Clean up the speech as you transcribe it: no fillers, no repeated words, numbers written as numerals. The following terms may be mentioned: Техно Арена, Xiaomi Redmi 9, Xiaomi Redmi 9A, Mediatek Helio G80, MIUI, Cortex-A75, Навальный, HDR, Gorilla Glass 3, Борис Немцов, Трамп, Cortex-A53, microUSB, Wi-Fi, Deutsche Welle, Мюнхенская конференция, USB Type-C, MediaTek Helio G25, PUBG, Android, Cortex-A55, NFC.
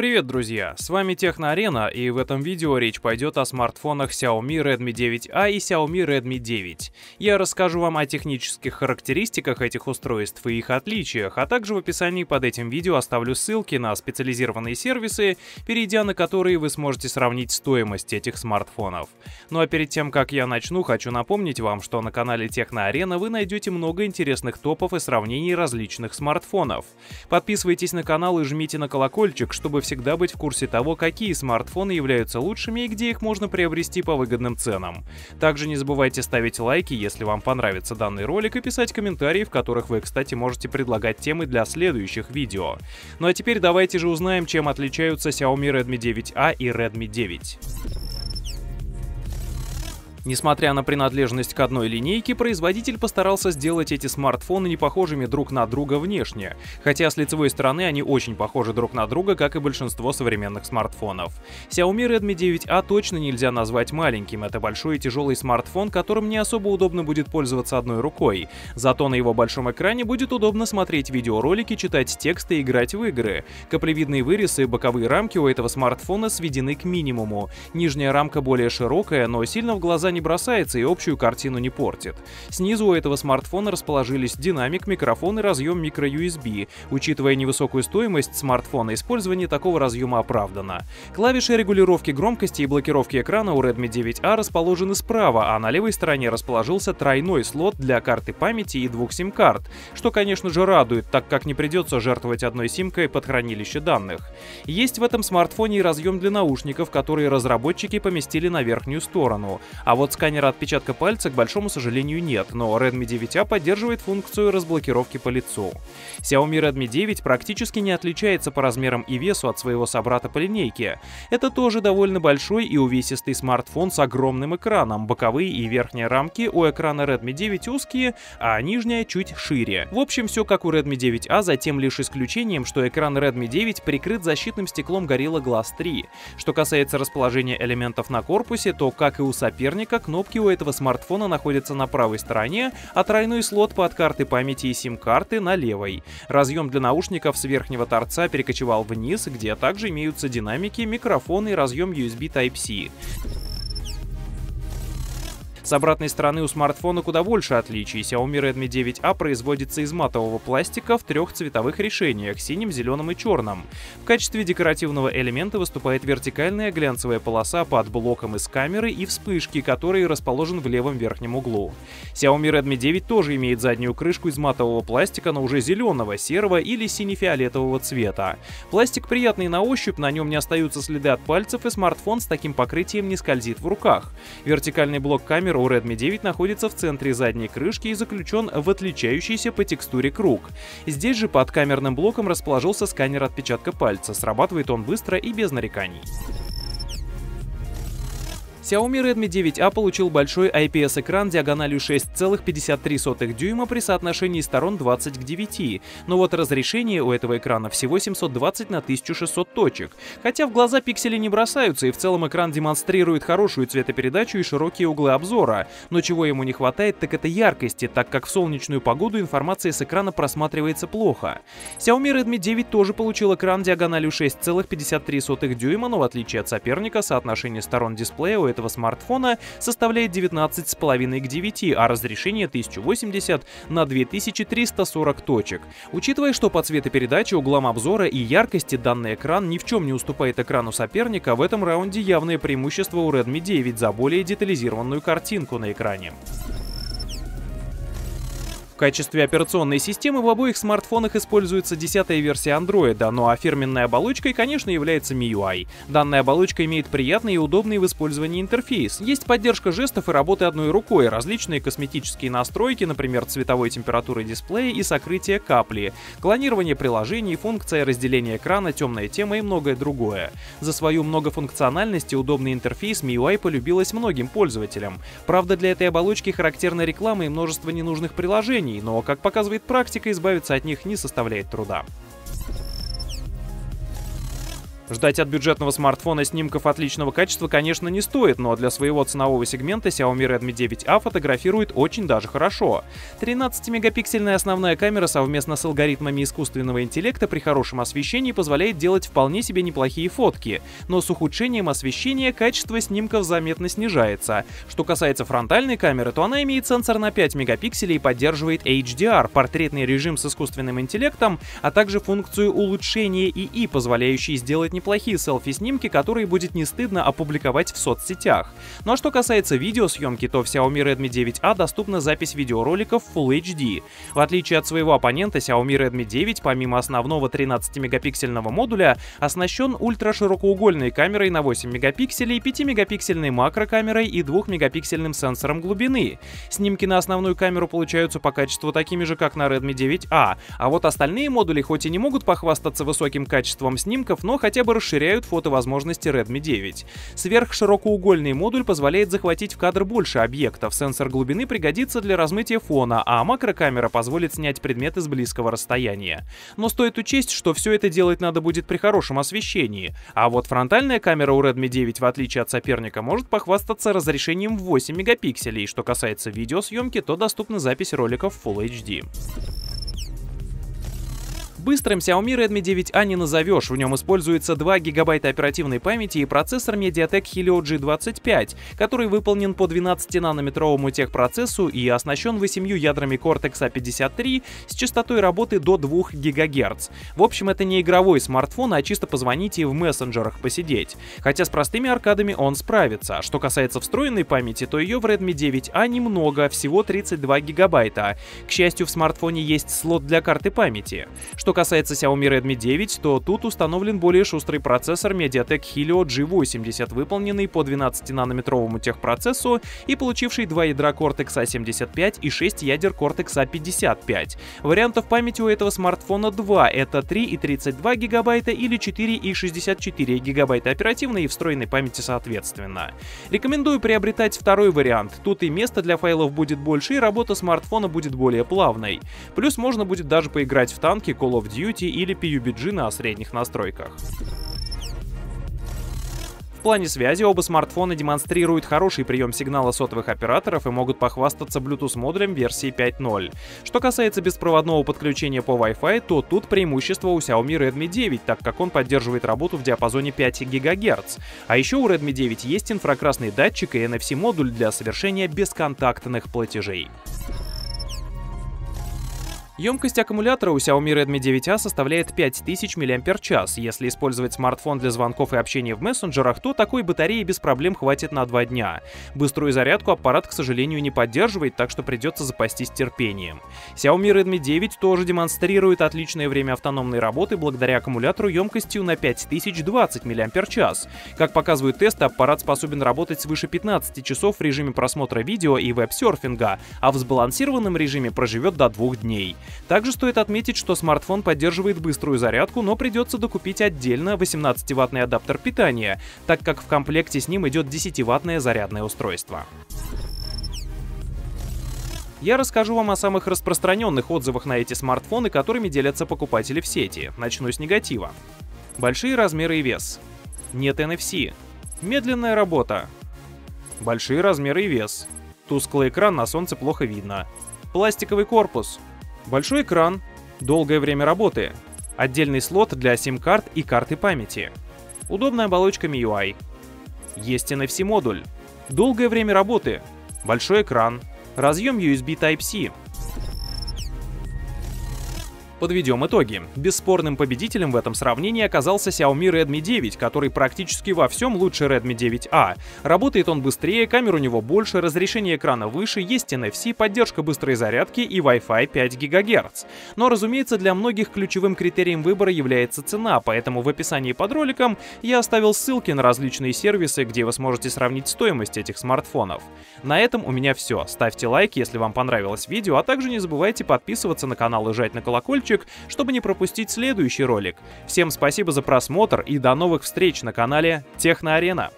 Привет, друзья! С вами Техно Арена, и в этом видео речь пойдет о смартфонах Xiaomi Redmi 9A и Xiaomi Redmi 9. Я расскажу вам о технических характеристиках этих устройств и их отличиях, а также в описании под этим видео оставлю ссылки на специализированные сервисы, перейдя на которые вы сможете сравнить стоимость этих смартфонов. Ну а перед тем, как я начну, хочу напомнить вам, что на канале Техно Арена вы найдете много интересных топов и сравнений различных смартфонов. Подписывайтесь на канал и жмите на колокольчик, чтобы всегда быть в курсе того, какие смартфоны являются лучшими и где их можно приобрести по выгодным ценам. Также не забывайте ставить лайки, если вам понравится данный ролик, и писать комментарии, в которых вы, кстати, можете предлагать темы для следующих видео. Ну а теперь давайте же узнаем, чем отличаются Xiaomi Redmi 9A и Redmi 9. Несмотря на принадлежность к одной линейке, производитель постарался сделать эти смартфоны не похожими друг на друга внешне, хотя с лицевой стороны они очень похожи друг на друга, как и большинство современных смартфонов. Xiaomi Redmi 9A точно нельзя назвать маленьким, это большой и тяжелый смартфон, которым не особо удобно будет пользоваться одной рукой, зато на его большом экране будет удобно смотреть видеоролики, читать тексты и играть в игры. Каплевидные вырезы и боковые рамки у этого смартфона сведены к минимуму, нижняя рамка более широкая, но сильно в глаза не бросается и общую картину не портит. Снизу у этого смартфона расположились динамик, микрофон и разъем microUSB. Учитывая невысокую стоимость смартфона, использование такого разъема оправдано. Клавиши регулировки громкости и блокировки экрана у Redmi 9A расположены справа, а на левой стороне расположился тройной слот для карты памяти и двух сим-карт, что, конечно же, радует, так как не придется жертвовать одной симкой под хранилище данных. Есть в этом смартфоне и разъем для наушников, которые разработчики поместили на верхнюю сторону. А вот сканера отпечатка пальца, к большому сожалению, нет, но Redmi 9A поддерживает функцию разблокировки по лицу. Xiaomi Redmi 9 практически не отличается по размерам и весу от своего собрата по линейке. Это тоже довольно большой и увесистый смартфон с огромным экраном, боковые и верхние рамки у экрана Redmi 9 узкие, а нижняя чуть шире. В общем, все как у Redmi 9A, за тем лишь исключением, что экран Redmi 9 прикрыт защитным стеклом Gorilla Glass 3. Что касается расположения элементов на корпусе, то, как и у соперника, кнопки у этого смартфона находятся на правой стороне, а тройной слот под карты памяти и сим-карты на левой. Разъем для наушников с верхнего торца перекочевал вниз, где также имеются динамики, микрофон и разъем USB Type-C. С обратной стороны у смартфона куда больше отличий. Xiaomi Redmi 9A производится из матового пластика в трех цветовых решениях – синим, зеленым и черным. В качестве декоративного элемента выступает вертикальная глянцевая полоса под блоком из камеры и вспышки, который расположен в левом верхнем углу. Xiaomi Redmi 9 тоже имеет заднюю крышку из матового пластика, но уже зеленого, серого или сине-фиолетового цвета. Пластик приятный на ощупь, на нем не остаются следы от пальцев, и смартфон с таким покрытием не скользит в руках. Вертикальный блок камеры у Redmi 9 находится в центре задней крышки и заключен в отличающийся по текстуре круг. Здесь же под камерным блоком расположился сканер отпечатка пальца, срабатывает он быстро и без нареканий. Xiaomi Redmi 9A получил большой IPS-экран диагональю 6,53 дюйма при соотношении сторон 20 к 9, но вот разрешение у этого экрана всего 720 на 1600 точек, хотя в глаза пиксели не бросаются и в целом экран демонстрирует хорошую цветопередачу и широкие углы обзора, но чего ему не хватает, так это яркости, так как в солнечную погоду информация с экрана просматривается плохо. Xiaomi Redmi 9 тоже получил экран диагональю 6,53 дюйма, но в отличие от соперника соотношение сторон дисплея у этого смартфона составляет 19,5 к 9, а разрешение 1080 на 2340 точек. Учитывая, что по цветопередаче, углам обзора и яркости данный экран ни в чем не уступает экрану соперника, в этом раунде явное преимущество у Redmi 9 за более детализированную картинку на экране. В качестве операционной системы в обоих смартфонах используется 10-я версия Android, ну а фирменной оболочкой, конечно, является MIUI. Данная оболочка имеет приятный и удобный в использовании интерфейс. Есть поддержка жестов и работы одной рукой, различные косметические настройки, например, цветовой температуры дисплея и сокрытие капли, клонирование приложений, функция разделения экрана, темная тема и многое другое. За свою многофункциональность и удобный интерфейс MIUI полюбилась многим пользователям. Правда, для этой оболочки характерна реклама и множество ненужных приложений, но, как показывает практика, избавиться от них не составляет труда. Ждать от бюджетного смартфона снимков отличного качества, конечно, не стоит, но для своего ценового сегмента Xiaomi Redmi 9A фотографирует очень даже хорошо. 13-мегапиксельная основная камера совместно с алгоритмами искусственного интеллекта при хорошем освещении позволяет делать вполне себе неплохие фотки, но с ухудшением освещения качество снимков заметно снижается. Что касается фронтальной камеры, то она имеет сенсор на 5 мегапикселей и поддерживает HDR, портретный режим с искусственным интеллектом, а также функцию улучшения ИИ, позволяющей сделать неплохие селфи-снимки, которые будет не стыдно опубликовать в соцсетях. Ну а что касается видеосъемки, то в Xiaomi Redmi 9A доступна запись видеороликов в Full HD. В отличие от своего оппонента, Xiaomi Redmi 9, помимо основного 13-мегапиксельного модуля, оснащен ультраширокоугольной камерой на 8 мегапикселей, 5-мегапиксельной макрокамерой и 2-мегапиксельным сенсором глубины. Снимки на основную камеру получаются по качеству такими же, как на Redmi 9A, а вот остальные модули хоть и не могут похвастаться высоким качеством снимков, но хотя бы расширяют фотовозможности Redmi 9. Сверхширокоугольный модуль позволяет захватить в кадр больше объектов, сенсор глубины пригодится для размытия фона, а макрокамера позволит снять предметы с близкого расстояния. Но стоит учесть, что все это делать надо будет при хорошем освещении, а вот фронтальная камера у Redmi 9, в отличие от соперника, может похвастаться разрешением в 8 мегапикселей, что касается видеосъемки, то доступна запись роликов в Full HD. Быстрым Xiaomi Redmi 9A не назовешь, в нем используется 2 гигабайта оперативной памяти и процессор Mediatek Helio G25, который выполнен по 12-нанометровому техпроцессу и оснащен 8 ядрами Cortex-A53 с частотой работы до 2 ГГц. В общем, это не игровой смартфон, а чисто позвонить и в мессенджерах посидеть. Хотя с простыми аркадами он справится. Что касается встроенной памяти, то ее в Redmi 9A немного, всего 32 гигабайта. К счастью, в смартфоне есть слот для карты памяти. Что касается Xiaomi Redmi 9, то тут установлен более шустрый процессор MediaTek Helio G80, выполненный по 12-нанометровому техпроцессу и получивший 2 ядра Cortex-A75 и 6 ядер Cortex-A55. Вариантов памяти у этого смартфона 2, это 3,32 гигабайта или 4,64 гигабайта оперативной и встроенной памяти соответственно. Рекомендую приобретать второй вариант, тут и места для файлов будет больше, и работа смартфона будет более плавной. Плюс можно будет даже поиграть в танки, Call of Duty или PUBG на средних настройках. В плане связи оба смартфона демонстрируют хороший прием сигнала сотовых операторов и могут похвастаться Bluetooth-модулем версии 5.0. Что касается беспроводного подключения по Wi-Fi, то тут преимущество у Xiaomi Redmi 9, так как он поддерживает работу в диапазоне 5 ГГц. А еще у Redmi 9 есть инфракрасный датчик и NFC-модуль для совершения бесконтактных платежей. Емкость аккумулятора у Xiaomi Redmi 9A составляет 5000 мАч. Если использовать смартфон для звонков и общения в мессенджерах, то такой батареи без проблем хватит на 2 дня. Быструю зарядку аппарат, к сожалению, не поддерживает, так что придется запастись терпением. Xiaomi Redmi 9 тоже демонстрирует отличное время автономной работы благодаря аккумулятору емкостью на 5020 мАч. Как показывают тесты, аппарат способен работать свыше 15 часов в режиме просмотра видео и веб-серфинга, а в сбалансированном режиме проживет до 2 дней. Также стоит отметить, что смартфон поддерживает быструю зарядку, но придется докупить отдельно 18-ваттный адаптер питания, так как в комплекте с ним идет 10-ваттное зарядное устройство. Я расскажу вам о самых распространенных отзывах на эти смартфоны, которыми делятся покупатели в сети. Начну с негатива. Большие размеры и вес. Нет NFC. Медленная работа. Большие размеры и вес. Тусклый экран, на солнце плохо видно. Пластиковый корпус. Большой экран, долгое время работы, отдельный слот для сим-карт и карты памяти, удобная оболочка MIUI, есть NFC-модуль, долгое время работы, большой экран, разъем USB Type-C. Подведем итоги. Бесспорным победителем в этом сравнении оказался Xiaomi Redmi 9, который практически во всем лучше Redmi 9A. Работает он быстрее, камер у него больше, разрешение экрана выше, есть NFC, поддержка быстрой зарядки и Wi-Fi 5 ГГц. Но, разумеется, для многих ключевым критерием выбора является цена, поэтому в описании под роликом я оставил ссылки на различные сервисы, где вы сможете сравнить стоимость этих смартфонов. На этом у меня все. Ставьте лайк, если вам понравилось видео, а также не забывайте подписываться на канал и жать на колокольчик, чтобы не пропустить следующий ролик. Всем спасибо за просмотр и до новых встреч на канале Техно Арена.